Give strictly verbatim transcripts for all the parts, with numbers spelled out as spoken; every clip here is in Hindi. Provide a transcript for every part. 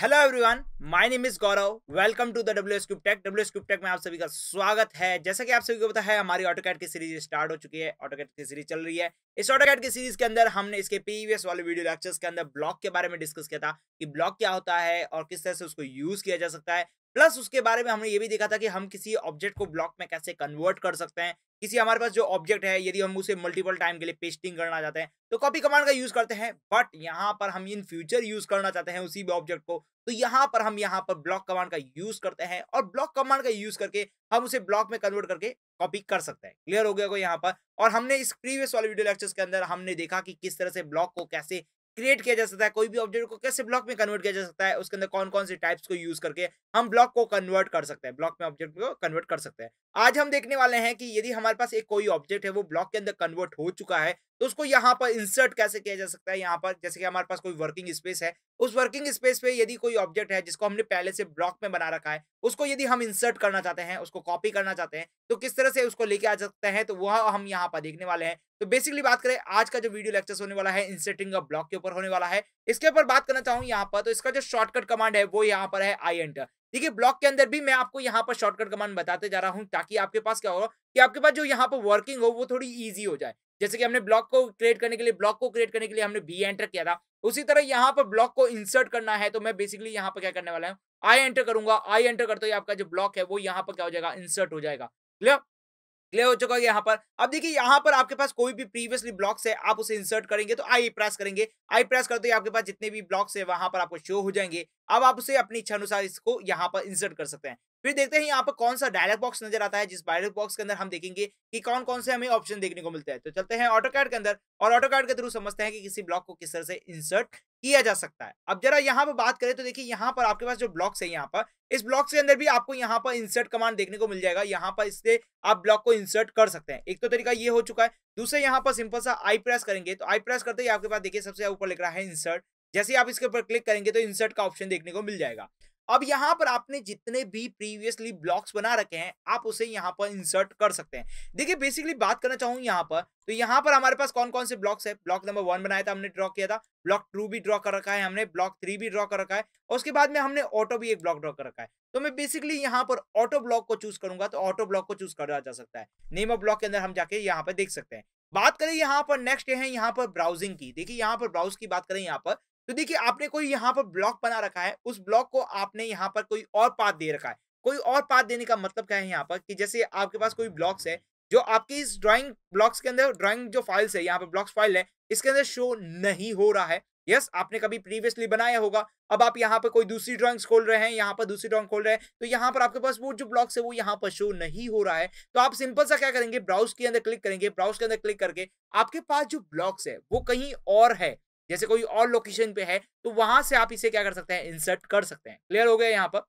Hello everyone, my name is Gaurav. Welcome to the WsCube Tech। WsCube Tech में आप सभी का स्वागत है। जैसा कि आप सभी को पता है, हमारी ऑटोकैड की सीरीज स्टार्ट हो चुकी है, ऑटोकैड की सीरीज चल रही है। इस ऑटोकैड की सीरीज के अंदर हमने इसके प्रीवियस वाले वीडियो लेक्चर्स के अंदर ब्लॉक के बारे में डिस्कस किया था कि ब्लॉक क्या होता है और किस तरह से उसको यूज किया जा सकता है। प्लस उसके बारे में हमने ये भी देखा था कि हम किसी ऑब्जेक्ट को ब्लॉक में कैसे कन्वर्ट कर सकते हैं। किसी हमारे पास जो ऑब्जेक्ट है, यदि हम उसे मल्टीपल टाइम के लिए पेस्टिंग करना चाहते हैं तो कॉपी कमांड का यूज करते हैं, बट यहाँ पर हम इन फ्यूचर यूज करना चाहते हैं उसी भी ऑब्जेक्ट को, तो यहाँ पर हम यहाँ पर ब्लॉक कमांड का यूज करते हैं और ब्लॉक कमांड का यूज करके हम उसे ब्लॉक में कन्वर्ट करके कॉपी कर सकते हैं। क्लियर हो गया को यहाँ पर। और हमने इस प्रीवियस वाले वीडियो लेक्चर्स के अंदर हमने देखा कि किस तरह से ब्लॉक को कैसे क्रिएट किया जा सकता है, कोई भी ऑब्जेक्ट को कैसे ब्लॉक में कन्वर्ट किया जा सकता है, उसके अंदर कौन कौन से टाइप्स को यूज करके हम ब्लॉक को कन्वर्ट कर सकते हैं, ब्लॉक में ऑब्जेक्ट को कन्वर्ट कर सकते हैं। आज हम देखने वाले हैं कि यदि हमारे पास एक कोई ऑब्जेक्ट है, वो ब्लॉक के अंदर कन्वर्ट हो चुका है, तो उसको यहाँ पर इंसर्ट कैसे किया जा सकता है। यहाँ पर जैसे कि हमारे पास कोई वर्किंग स्पेस है, उस वर्किंग स्पेस पे यदि कोई ऑब्जेक्ट है जिसको हमने पहले से ब्लॉक में बना रखा है, उसको यदि हम इंसर्ट करना चाहते हैं, उसको कॉपी करना चाहते हैं, तो किस तरह से उसको लेके आ सकते हैं, तो वह हम यहाँ पर देखने वाले हैं। तो बेसिकली बात करें, आज का जो वीडियो लेक्चर होने वाला है इंसर्टिंग ऑफ ब्लॉक के ऊपर होने वाला है। इसके ऊपर बात करना चाहूँ यहाँ पर, तो इसका जो शॉर्टकट कमांड है वो यहाँ पर है आई एंटर। देखिए, ब्लॉक के अंदर भी मैं आपको यहाँ पर शॉर्टकट कमांड बताते जा रहा हूँ ताकि आपके पास क्या हो कि आपके पास जो यहाँ पर वर्किंग हो वो थोड़ी ईजी हो जाए। जैसे कि हमने ब्लॉक को क्रिएट करने के लिए ब्लॉक को क्रिएट करने के लिए हमने बी एंटर किया था, उसी तरह यहाँ पर ब्लॉक को इंसर्ट करना है। तो मैं बेसिकली यहाँ पर क्या करने वाला हूँ, आई एंटर करूंगा। आई एंटर करते ही आपका जो ब्लॉक है वो यहाँ पर क्या हो जाएगा, इंसर्ट हो जाएगा। क्लियर क्लियर हो चुका है यहाँ पर। अब देखिए, यहाँ पर आपके पास कोई भी प्रीवियसली ब्लॉक्स है, आप उसे इंसर्ट करेंगे तो आई प्रेस करेंगे। आई प्रेस करते ही आपके पास जितने भी ब्लॉक्स है वहां पर आपको शो हो जाएंगे। अब आप उसे अपनी इच्छा अनुसार इसको यहाँ पर इंसर्ट कर सकते हैं। फिर देखते हैं यहाँ पर कौन सा डायलॉग बॉक्स नजर आता है, जिस डायलॉग बॉक्स के अंदर हम देखेंगे कि कौन कौन से हमें ऑप्शन देखने को मिलते हैं। तो चलते हैं ऑटोकैड के अंदर और ऑटोकैड के थ्रू समझते हैं कि किसी ब्लॉक को किस तरह से इंसर्ट किया जा सकता है। अब जरा यहाँ पर बात करें तो देखिए, यहाँ पर आपके पास जो ब्लॉक्स है, यहाँ पर इस ब्लॉक्स के अंदर भी आपको यहाँ पर इंसर्ट कमांड देखने को मिल जाएगा। यहाँ पर इससे आप ब्लॉक को इंसर्ट कर सकते हैं। एक तो तरीका ये हो चुका है। दूसरे, यहाँ पर सिंपल सा आई प्रेस करेंगे तो आई प्रेस करते ही आपके पास देखिए सबसे ऊपर लिख रहा है इंसर्ट। जैसे ही आप इसके ऊपर क्लिक करेंगे तो इंसर्ट का ऑप्शन देखने को मिल जाएगा। अब यहाँ पर आपने जितने भी प्रीवियसली ब्लॉक्स बना रखे हैं, आप उसे यहाँ पर इंसर्ट कर सकते हैं। देखिए, बेसिकली बात करना चाहूँ यहाँ पर, तो यहाँ पर हमारे पास कौन कौन से ब्लॉक्स है। ब्लॉक नंबर वन बनाया था, हमने ड्रॉ किया था। ब्लॉक टू भी ड्रॉ कर रखा है हमने, ब्लॉक थ्री भी ड्रॉ कर रखा है, और उसके बाद में हमने ऑटो भी एक ब्लॉक ड्रॉ कर रखा है। तो मैं बेसिकली यहाँ पर ऑटो ब्लॉक को चूज करूंगा, तो ऑटो ब्लॉक को चूज करा जा सकता है। नेम ऑफ ब्लॉक के अंदर हम जाके यहाँ पर देख सकते हैं। बात करें यहाँ पर नेक्स्ट है यहाँ पर ब्राउजिंग की। देखिए, यहाँ पर ब्राउज की बात करें यहाँ पर, तो देखिए आपने कोई यहाँ पर ब्लॉक बना रखा है, उस ब्लॉक को आपने यहाँ पर कोई और पाथ दे रखा है। कोई और पाथ देने का मतलब क्या है यहाँ पर, कि जैसे आपके पास कोई ब्लॉक्स है जो आपकी इस ड्राइंग ब्लॉक्स के अंदर, ड्राइंग जो फाइल्स है यहाँ पर ब्लॉक्स फाइल है, इसके अंदर शो नहीं हो रहा है। यस yes, आपने कभी प्रीवियसली बनाया होगा। अब आप यहाँ पर कोई दूसरी ड्राइंग्स खोल रहे हैं, यहाँ पर दूसरी ड्राइंग खोल रहे हैं, तो यहाँ पर आपके पास वो जो ब्लॉक्स है वो यहाँ पर शो नहीं हो रहा है। तो आप सिंपल सा क्या करेंगे, ब्राउज के अंदर क्लिक करेंगे। ब्राउज के अंदर क्लिक करके आपके पास जो ब्लॉक्स है वो कहीं और है, जैसे कोई और लोकेशन पे है, तो वहां से आप इसे क्या कर सकते हैं, इंसर्ट कर सकते हैं। क्लियर हो गया यहाँ पर।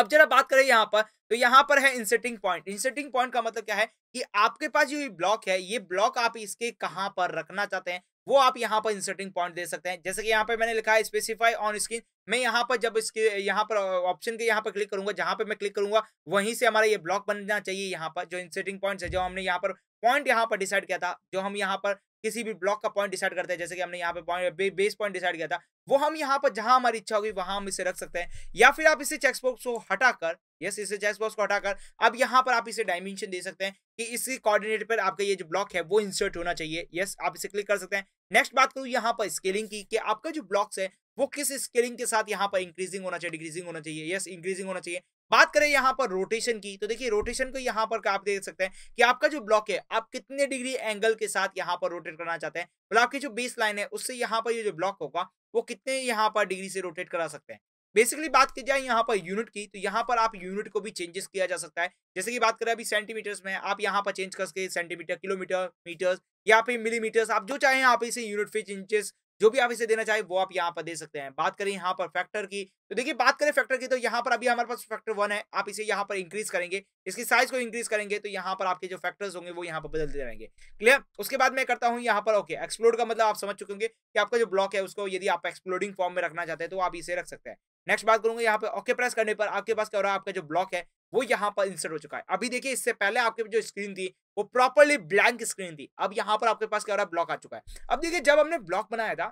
अब जरा बात करें यहाँ पर, तो यहाँ पर है इंसर्टिंग पॉइंट। इंसर्टिंग पॉइंट का मतलब क्या है कि आपके पास जो ब्लॉक है, ये ब्लॉक आप इसके कहाँ पर रखना चाहते हैं वो आप यहाँ पर इंसर्टिंग पॉइंट दे सकते हैं। जैसे कि यहाँ पे मैंने लिखा है स्पेसिफाई ऑन स्क्रीन। मैं यहाँ पर जब इसके यहाँ पर ऑप्शन के यहाँ पर क्लिक करूंगा, जहां पे मैं क्लिक करूंगा वहीं से हमारा ये ब्लॉक बनना चाहिए। यहाँ पर जो इंसर्टिंग पॉइंट है, जो हमने यहाँ पर पॉइंट यहाँ पर डिसाइड किया था, जो हम यहाँ पर किसी भी ब्लॉक का पॉइंट डिसाइड करते हैं, जैसे कि हमने यहाँ पे पॉइंट बेस पॉइंट डिसाइड किया था, वो हम यहाँ पर जहां हमारी इच्छा होगी वहां हम इसे रख सकते हैं। या फिर आप इसे चेक बॉक्स को हटाकर, यस इसे चेक बॉक्स को हटाकर अब यहाँ पर आप इसे डायमेंशन दे सकते हैं कि इसी कोऑर्डिनेट पर आपका ये जो ब्लॉक है वो इंसर्ट होना चाहिए। यस, आप इसे क्लिक कर सकते हैं। नेक्स्ट बात करूँ यहाँ पर स्केलिंग की, कि आपका जो ब्लॉक्स है वो किस स्केलिंग के साथ यहाँ पर इंक्रीजिंग होना चाहिए, डिक्रीजिंग होना चाहिए, यस इंक्रीजिंग होना चाहिए। बात करें यहाँ पर रोटेशन की, तो देखिए रोटेशन को यहाँ पर आप देख सकते हैं कि आपका जो ब्लॉक है आप कितने डिग्री एंगल के साथ यहाँ पर रोटेट करना चाहते हैं, मतलब आपकी जो बेस लाइन है उससे यहाँ पर ये जो ब्लॉक होगा वो कितने यहाँ पर डिग्री से रोटेट करा सकते हैं। बेसिकली बात की जाए यहाँ पर यूनिट की, तो यहाँ पर आप यूनिट को भी चेंजेस किया जा सकता है। जैसे कि बात करें अभी सेंटीमीटर्स में, आप यहाँ पर चेंज करके सेंटीमीटर, किलोमीटर, मीटर्स या फिर मिलीमीटर्स, आप जो चाहें आप इसे यूनिट पे चेंजेस जो भी आप इसे देना चाहे वो आप यहाँ पर दे सकते हैं। बात करें यहाँ पर फैक्टर की, तो देखिए बात करें फैक्टर की, तो यहाँ पर अभी हमारे पास फैक्टर वन है, आप इसे यहाँ पर इंक्रीज करेंगे, इसकी साइज को इंक्रीज करेंगे, तो यहाँ पर आपके जो फैक्टर्स होंगे वो यहाँ पर बदलते रहेंगे। क्लियर। उसके बाद मैं करता हूँ यहाँ पर ओके। एक्सप्लोड का मतलब आप समझ चुके होंगे कि आपका जो ब्लॉक है उसको यदि आप एक्सप्लोडिंग फॉर्म में रखना चाहते हैं तो आप इसे रख सकते हैं। नेक्स्ट बात करूंगा यहाँ पे ओके प्रेस करने पर आपके पास क्या हो रहा है, आपका जो ब्लॉक है वो यहाँ पर इंसर्ट हो चुका है। अभी देखिए, इससे पहले आपके जो स्क्रीन थी वो प्रॉपर्ली ब्लैंक स्क्रीन थी, अब यहाँ पर आपके पास क्या हो रहा है, ब्लॉक आ चुका है। अब देखिए, जब हमने ब्लॉक बनाया था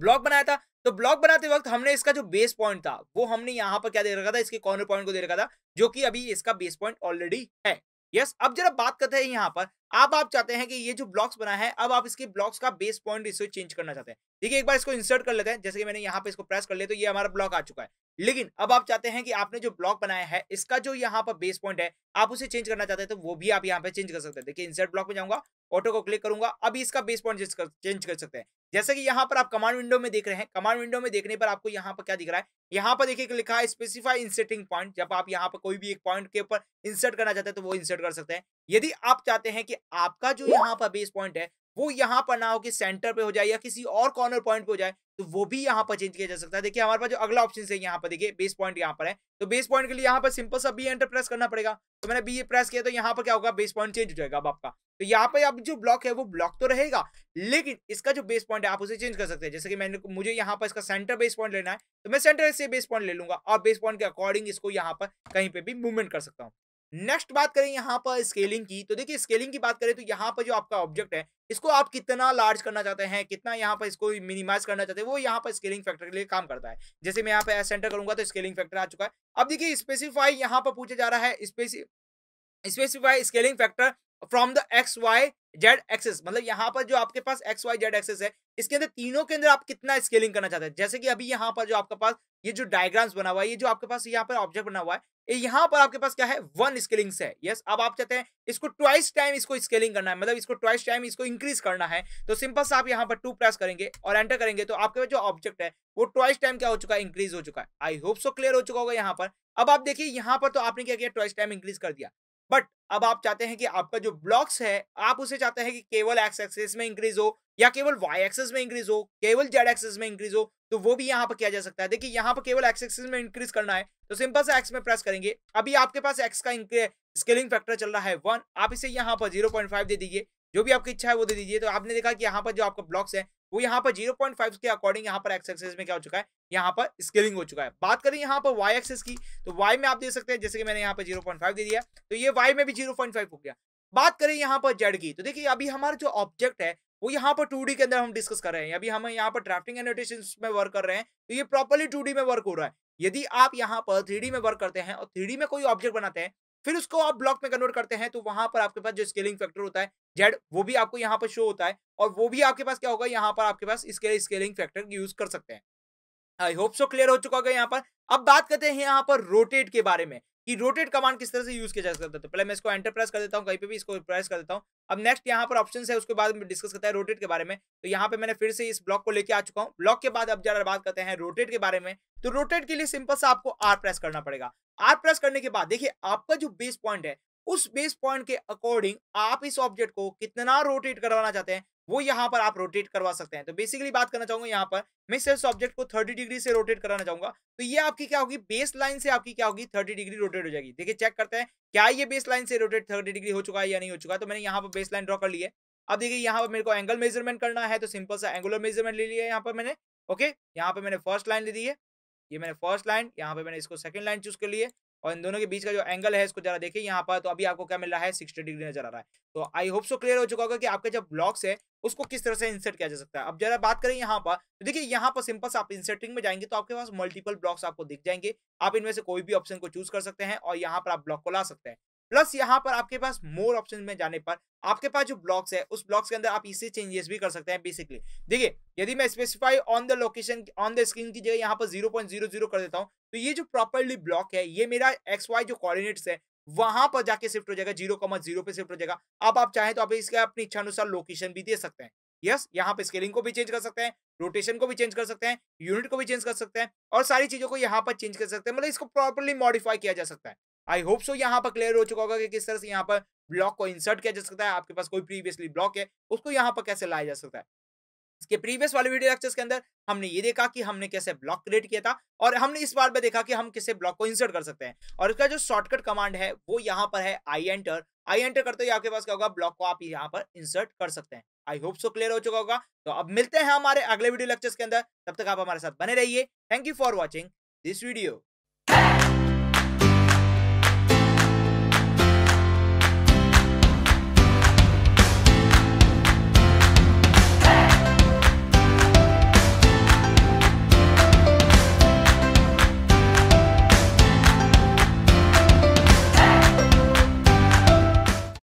ब्लॉक बनाया था, तो ब्लॉक बनाते वक्त हमने इसका जो बेस पॉइंट था वो हमने यहाँ पर क्या दे रखा था, इसके कॉर्नर पॉइंट को दे रखा था, जो कि अभी इसका बेस पॉइंट ऑलरेडी है। यस, अब जरा बात करते हैं यहाँ पर, अब आप चाहते हैं कि ये जो ब्लॉक्स बना है, अब आप इसके ब्लॉक्स का बेस पॉइंट इसको चेंज करना चाहते हैं। देखिए एक बार इसको इंसर्ट कर लेते हैं, जैसे कि मैंने यहाँ पे इसको प्रेस कर लिया तो ये हमारा ब्लॉक आ चुका है। लेकिन अब आप चाहते हैं कि आपने जो ब्लॉक बनाया है इसका जो यहाँ पर बेस पॉइंट है आप उसे चेंज करना चाहते हैं, तो वो भी आप यहाँ पे चेंज कर सकते हैं। देखिए इंसर्ट ब्लॉक में जाऊंगा, ऑटो को क्लिक करूंगा, अभी इसका बेस पॉइंट चेंज कर सकते हैं। जैसे कि यहाँ पर आप कमांड विंडो में देख रहे हैं, कमांड विंडो में देखने पर आपको यहाँ पर क्या दिख रहा है, यहाँ पर देखिए लिखा है स्पेसिफाई इंसर्टिंग पॉइंट। जब आप यहाँ पर कोई भी एक पॉइंट के ऊपर इंसर्ट करना चाहते हैं तो वो इंसर्ट कर सकते हैं। यदि आप चाहते हैं कि आपका जो यहाँ पर बेस पॉइंट है वो यहाँ पर ना हो कि सेंटर पे हो जाए या किसी और कॉर्नर पॉइंट पे हो जाए, तो वो भी यहाँ पर चेंज किया जा सकता है। देखिए हमारे पास जो अगला ऑप्शन है यहाँ पर, देखिए बेस पॉइंट यहाँ पर है, तो बेस पॉइंट के लिए यहाँ पर सिंपल सा बी एंटर प्रेस करना पड़ेगा। तो मैंने बी प्रेस किया तो यहाँ पर क्या होगा, बेस पॉइंट चेंज हो जाएगा। अब आपका तो यहाँ पे अब जो ब्लॉक है वो ब्लॉक तो रहेगा, लेकिन इसका जो बेस पॉइंट है आप उसे चेंज कर सकते हैं। जैसे कि मैंने मुझे यहाँ पर इसका सेंटर बेस पॉइंट लेना है, तो मैं सेंटर से बेस पॉइंट ले लूंगा और बेस पॉइंट के अकॉर्डिंग इसको यहाँ पर कहीं पे भी मूवमेंट कर सकता हूँ। नेक्स्ट बात करें यहाँ पर स्केलिंग की, तो देखिए स्केलिंग की बात करें तो यहाँ पर जो आपका ऑब्जेक्ट है इसको आप कितना लार्ज करना चाहते हैं, कितना यहाँ पर इसको मिनिमाइज करना चाहते हैं, वो यहाँ पर स्केलिंग फैक्टर के लिए काम करता है। जैसे मैं यहाँ पे एस एंटर करूंगा तो स्केलिंग फैक्टर आ चुका है। अब देखिए स्पेसिफाई यहाँ पर पूछा जा रहा है, specify scaling factor from the X Y Z access, मतलब यहाँ पर जो आपके पास एक्स वाई जेड एक्सेस है इसके अंदर तीनों के अंदर आप कितना स्केलिंग करना चाहते हैं। जैसे कि अभी यहाँ पर जो आपके पास ये जो डायग्राम्स बना हुआ है, ये जो आपके पास यहाँ पर ऑब्जेक्ट बना हुआ है, यहाँ पर आपके पास क्या है, वन स्केलिंग है। यस, अब आप चाहते हैं इसको ट्वाइस टाइम इसको स्केलिंग करना है, मतलब इसको ट्वाइस टाइम इसको इंक्रीज करना है, तो सिंपल सा आप यहाँ पर टू प्रेस करेंगे और एंटर करेंगे तो आपके जो ऑब्जेक्ट है वो ट्वाइस टाइम क्या हो चुका है, इंक्रीज हो चुका है। आई होप सो क्लियर हो चुका होगा यहाँ पर। अब आप देखिए यहाँ पर तो आपने क्या किया, ट्वाइस टाइम इंक्रीज कर दिया, बट अब आप चाहते हैं कि आपका जो ब्लॉक्स है आप उसे चाहते हैं कि केवल एक्स एक्सेस में इंक्रीज हो या केवल वाई एक्सेस में इंक्रीज हो, केवल जेड एक्सेस में इंक्रीज हो, तो वो भी यहाँ पर किया जा सकता है। देखिए यहाँ पर केवल एक्स एक्सेस में इंक्रीज करना है तो सिंपल से एक्स में प्रेस करेंगे। अभी आपके पास एक्स का स्केलिंग फैक्टर चल रहा है वन, आप इसे यहाँ पर जीरो पॉइंट फाइव दे दीजिए, जो भी आपकी इच्छा है वो दे दीजिए। तो आपने देखा कि यहाँ पर जो आपका ब्लॉक्स है वो यहाँ पर जीरो पॉइंट फाइव के अकॉर्डिंग यहाँ पर एक्स एक्सेस में क्या हो चुका है, यहाँ पर स्केलिंग हो चुका है। बात करें यहाँ पर वाई एक्सेस की, तो वाई में आप दे सकते हैं, जैसे कि मैंने यहाँ पर जीरो पॉइंट फाइव दे दिया तो ये वाई में भी जीरो पॉइंट फाइव हो गया। बात करें यहाँ पर जेड की, तो देखिए अभी हमारा जो ऑब्जेक्ट है वो यहाँ पर टू डी के अंदर हम डिस्कस कर रहे हैं, अभी हम यहाँ पर ड्राफ्टिंग एनोटेशन में वर्क कर रहे हैं, तो ये प्रॉपरली टू डी में वर्क हो रहा है। यदि आप यहाँ पर थ्री डी में वर्क करते हैं और थ्री डी में कोई ऑब्जेक्ट बनाते हैं फिर उसको आप ब्लॉक में कन्वर्ट करते हैं, तो वहां पर आपके पास जो स्केलिंग फैक्टर होता है जेड वो भी आपको यहाँ पर शो होता है, और वो भी आपके पास क्या होगा, यहाँ पर आपके पास इसके स्केलिंग फैक्टर यूज कर सकते हैं। आई होप सो क्लियर हो चुका होगा यहाँ पर। अब बात करते हैं यहाँ पर रोटेट के बारे में कि रोटेट कमांड किस तरह से यूज किया जा सकता है। तो पहले मैं इसको एंटर प्रेस कर देता हूँ, कहीं पे भी इसको प्रेस कर देता हूँ। अब नेक्स्ट यहाँ पर ऑप्शन है, उसके बाद डिस्कस करता है रोटेट के बारे में। तो यहाँ पे मैंने फिर से इस ब्लॉक को लेके आ चुका हूँ। ब्लॉक के बाद अब जरा बात करते हैं रोटेट के बारे में। तो रोटेट के लिए सिंपल सा आपको आर प्रेस करना पड़ेगा। आर प्रेस करने के बाद देखिए आपका जो बेस पॉइंट है उस बेस पॉइंट के अकॉर्डिंग आप इस ऑब्जेक्ट को कितना रोटेट करवाना चाहते हैं वो यहाँ पर आप रोटेट करवा सकते हैं। तो बेसिकली बात करना चाहूंगा यहाँ पर मैं इस ऑब्जेक्ट को तीस डिग्री से रोटेट कराना चाहूंगा, तो ये आपकी क्या होगी, बेस लाइन से आपकी क्या होगी, तीस डिग्री रोटेट हो जाएगी। देखिए चेक करते हैं क्या ये बेस लाइन से रोटेट तीस डिग्री हो चुका है या नहीं हो चुका। तो मैंने यहाँ पर बेस लाइन ड्रॉ कर लिया है। अब देखिए यहाँ पर मेरे को एंगल मेजरमेंट करना है, तो सिंपल सा एंगुलर मेजरमेंट ले लिया यहाँ पर मैंने। ओके, यहाँ पे मैंने फर्स्ट लाइन ले दी है, ये मैंने फर्स्ट लाइन, यहाँ पे मैंने इसको सेकंड लाइन चूज कर ली है, और इन दोनों के बीच का जो एंगल है इसको जरा देखिए यहाँ पर। तो अभी आपको क्या मिल रहा है, साठ डिग्री नजर आ रहा है। तो आई होप सो क्लियर हो चुका होगा कि आपके जो ब्लॉक्स है उसको किस तरह से इंसर्ट किया जा सकता है। अब जरा बात करें यहाँ पर, तो देखिए यहाँ पर सिंपल से आप इंसर्टिंग में जाएंगे तो आपके पास मल्टीपल ब्लॉक्स आपको दिख जाएंगे। आप इनमें से कोई भी ऑप्शन को चूज कर सकते हैं और यहाँ पर आप ब्लॉक को ला सकते हैं। प्लस यहाँ पर आपके पास मोर ऑप्शन में जाने पर आपके पास जो ब्लॉक्स है उस ब्लॉक्स के अंदर आप इसे चेंजेस भी कर सकते हैं। बेसिकली देखिए यदि मैं specify on the location on the screen की जगह यहाँ पर जीरो पॉइंट जीरो जीरो कर देता हूँ तो ये जो प्रॉपर्ली ब्लॉक है ये मेरा एक्स वाई जो कोऑर्डिनेट्स है वहां पर जाके शिफ्ट हो जाएगा, जीरो कॉमा जीरो पे शिफ्ट हो जाएगा। अब आप चाहें तो आप इसका अपनी इच्छा अनुसार लोकेशन भी दे सकते हैं। यस, यहाँ पे स्केलिंग को भी चेंज कर सकते हैं, रोटेशन को भी चेंज कर सकते हैं, यूनिट को भी चेंज कर सकते हैं और सारी चीजों को यहाँ पर चेंज कर सकते हैं, मतलब इसको प्रॉपर्ली मॉडिफाई किया जा सकता है। आई होप सो यहाँ पर क्लियर हो चुका होगा कि किस तरह से यहाँ पर ब्लॉक को इंसर्ट किया जा सकता है। आपके पास कोई प्रीवियसली ब्लॉक है उसको यहाँ पर कैसे लाया जा सकता है। इसके प्रीवियस वाले वीडियो लेक्चर्स के अंदर हमने ये देखा कि हमने कैसे ब्लॉक क्रिएट किया था और हमने इस बार में देखा कि हम किसे ब्लॉक को इंसर्ट कर सकते हैं। और इसका जो शॉर्टकट कमांड है वो यहाँ पर है आई एंटर। आई एंटर करते ही आपके पास क्या होगा, ब्लॉक को आप यहाँ पर इंसर्ट कर सकते हैं। आई होप सो क्लियर हो चुका होगा। तो अब मिलते हैं हमारे अगले वीडियो लेक्चर्स के अंदर, तब तक आप हमारे साथ बने रहिए। Thank you for watching this video.